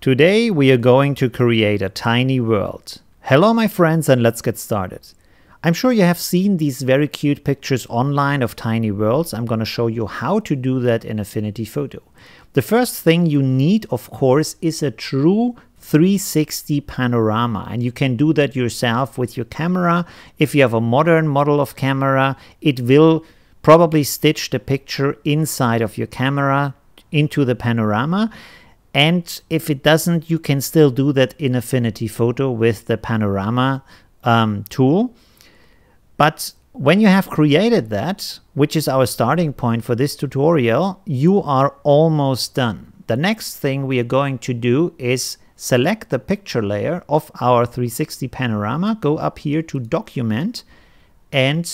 Today we are going to create a tiny world. Hello my friends, and let's get started. I'm sure you have seen these very cute pictures online of tiny worlds. I'm gonna show you how to do that in Affinity Photo. The first thing you need, of course, is a true 360 panorama, and you can do that yourself with your camera. If you have a modern model of camera, it will probably stitch the picture inside of your camera into the panorama. And if it doesn't, you can still do that in Affinity Photo with the panorama tool. But when you have created that, which is our starting point for this tutorial, you are almost done. The next thing we are going to do is select the picture layer of our 360 panorama, go up here to Document, and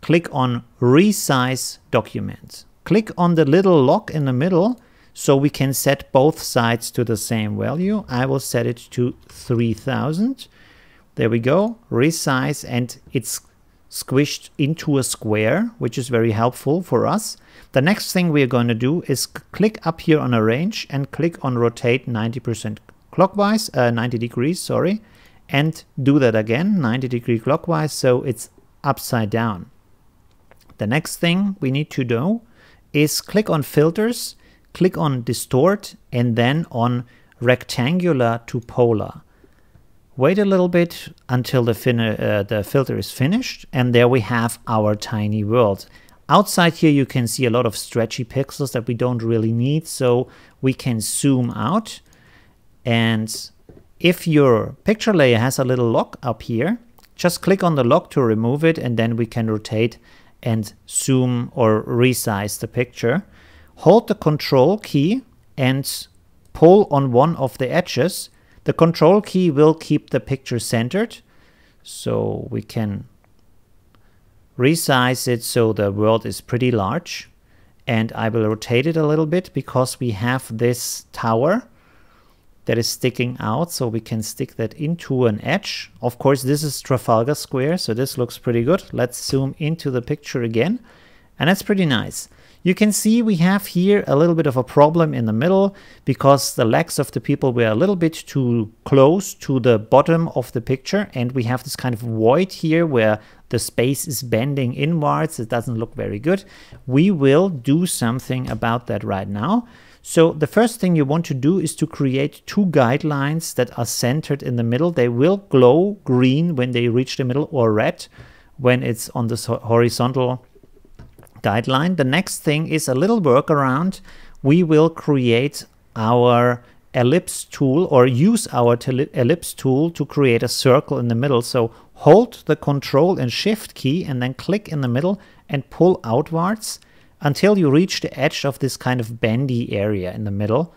click on Resize Document. Click on the little lock in the middle so we can set both sides to the same value. I will set it to 3000. There we go, resize, and it's squished into a square, which is very helpful for us. The next thing we are going to do is click up here on Arrange and click on Rotate 90% clockwise, 90 degrees, sorry, and do that again, 90 degree clockwise, so it's upside down. The next thing we need to do is click on Filters, click on Distort, and then on Rectangular to Polar. Wait a little bit until the filter is finished, and there we have our tiny world. Outside here you can see a lot of stretchy pixels that we don't really need, so we can zoom out. And if your picture layer has a little lock up here, just click on the lock to remove it, and then we can rotate and zoom or resize the picture. Hold the Control key and pull on one of the edges. The Control key will keep the picture centered, so we can resize it so the world is pretty large. And I will rotate it a little bit because we have this tower that is sticking out, so we can stick that into an edge. Of course, this is Trafalgar Square, so this looks pretty good. Let's zoom into the picture again, and that's pretty nice. You can see we have here a little bit of a problem in the middle because the legs of the people were a little bit too close to the bottom of the picture, and we have this kind of void here where the space is bending inwards. It doesn't look very good. We will do something about that right now. So the first thing you want to do is to create two guidelines that are centered in the middle. They will glow green when they reach the middle, or red when it's on the horizontal guideline. The next thing is a little workaround. We will create our ellipse tool, or use our ellipse tool to create a circle in the middle. So hold the Control and Shift key and then click in the middle and pull outwards until you reach the edge of this kind of bendy area in the middle.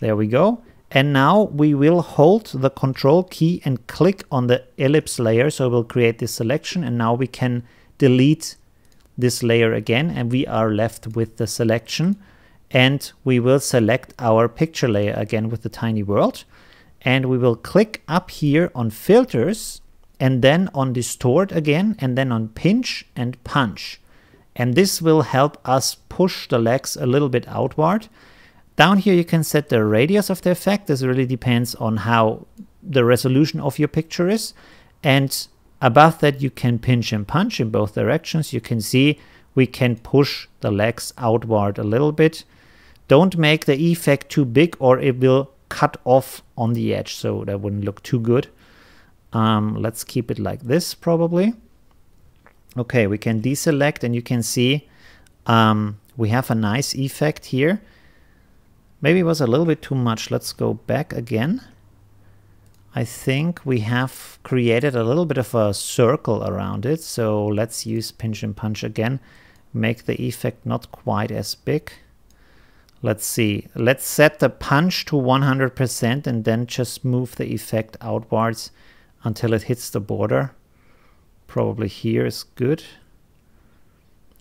There we go. And now we will hold the Control key and click on the ellipse layer, so we'll create this selection, and now we can delete this layer again, and we are left with the selection. And we will select our picture layer again with the tiny world, and we will click up here on Filters and then on Distort again, and then on Pinch and Punch, and this will help us push the legs a little bit outward. Down here you can set the radius of the effect. This really depends on how the resolution of your picture is, and above that you can pinch and punch in both directions. You can see we can push the legs outward a little bit. Don't make the effect too big or it will cut off on the edge, so that wouldn't look too good. Let's keep it like this probably. Okay, we can deselect, and you can see we have a nice effect here. Maybe it was a little bit too much. Let's go back again. I think we have created a little bit of a circle around it, so let's use Pinch and Punch again. Make the effect not quite as big. Let's see. Let's set the punch to 100% and then just move the effect outwards until it hits the border. Probably here is good.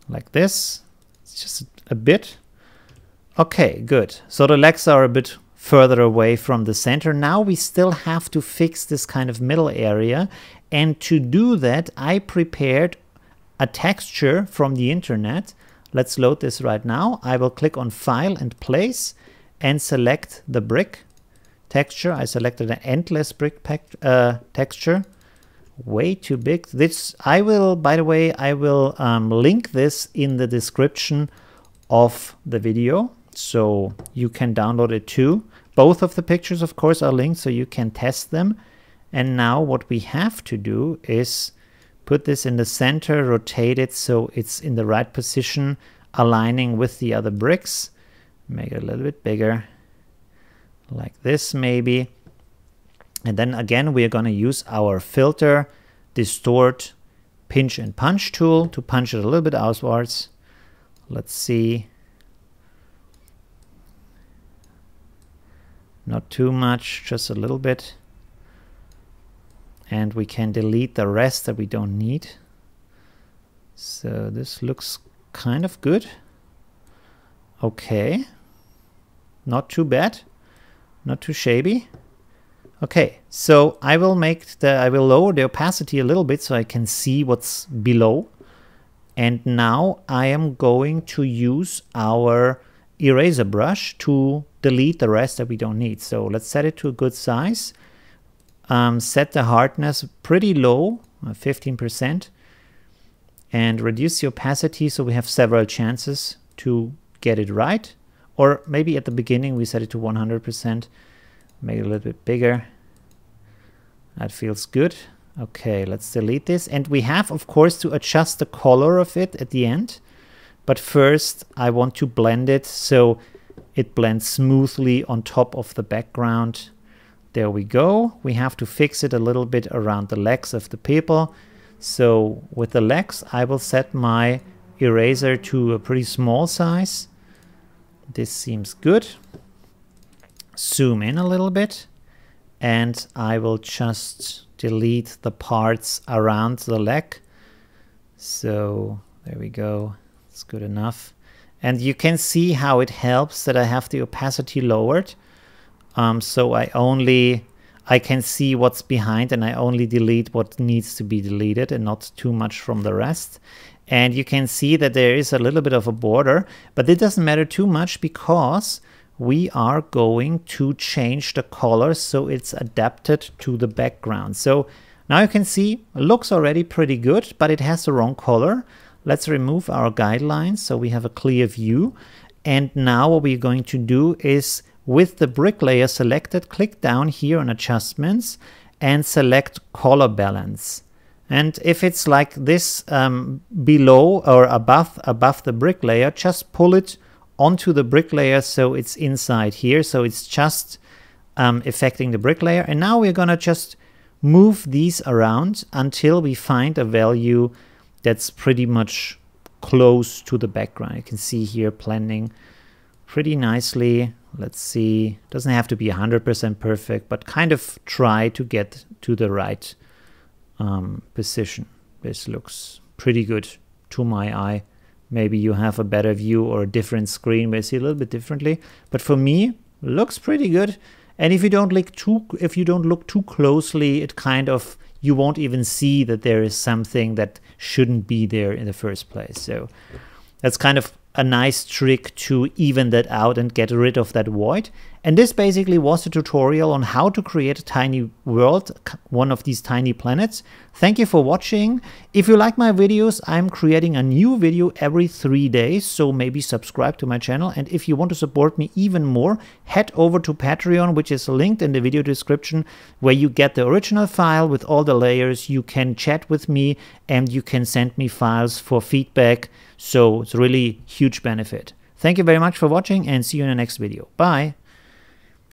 Like this. It's just a bit. Okay, good. So the legs are a bit further away from the center. Now we still have to fix this kind of middle area, and to do that I prepared a texture from the internet. Let's load this right now. I will click on File and Place and select the brick texture. I selected an endless brick texture. Way too big. This I will, by the way, I will link this in the description of the video, so you can download it too. Both of the pictures, of course, are linked, so you can test them. And now what we have to do is put this in the center, rotate it so it's in the right position, aligning with the other bricks. Make it a little bit bigger, like this maybe. And then again, we are going to use our filter, distort, pinch and punch tool to punch it a little bit outwards. Let's see. Not too much, just a little bit. And we can delete the rest that we don't need. So this looks kind of good. Okay. Not too bad. Not too shabby. Okay, so I will make the, I will lower the opacity a little bit so I can see what's below. And now I am going to use our eraser brush to delete the rest that we don't need. So let's set it to a good size. Set the hardness pretty low, 15%, and reduce the opacity so we have several chances to get it right. Or maybe at the beginning we set it to 100%. Make it a little bit bigger. That feels good. Okay, let's delete this. And we have, of course, to adjust the color of it at the end. But first, I want to blend it so it blends smoothly on top of the background. There we go. We have to fix it a little bit around the legs of the people. So with the legs, I will set my eraser to a pretty small size. This seems good. Zoom in a little bit, and I will just delete the parts around the leg. So there we go. It's good enough. And you can see how it helps that I have the opacity lowered. So I can see what's behind, and I only delete what needs to be deleted and not too much from the rest. And you can see that there is a little bit of a border, but it doesn't matter too much because we are going to change the color so it's adapted to the background. So now you can see it looks already pretty good, but it has the wrong color. Let's remove our guidelines so we have a clear view. And now what we're going to do is, with the brick layer selected, click down here on adjustments and select color balance. And if it's like this below or above the brick layer, just pull it onto the brick layer so it's inside here, so it's just affecting the brick layer. And now we're gonna just move these around until we find a value that's pretty much close to the background. You can see here blending pretty nicely. Let's see, doesn't have to be 100% perfect, but kind of try to get to the right position. This looks pretty good to my eye. Maybe you have a better view or a different screen where you see a little bit differently. But for me, looks pretty good. And if you don't look too closely, it kind of, you won't even see that there is something that shouldn't be there in the first place. So that's kind of a nice trick to even that out and get rid of that void. And this basically was a tutorial on how to create a tiny world, one of these tiny planets. Thank you for watching. If you like my videos, I'm creating a new video every 3 days, so maybe subscribe to my channel. And if you want to support me even more, head over to Patreon, which is linked in the video description, where you get the original file with all the layers. You can chat with me and you can send me files for feedback. So it's really huge benefit. Thank you very much for watching, and see you in the next video. Bye.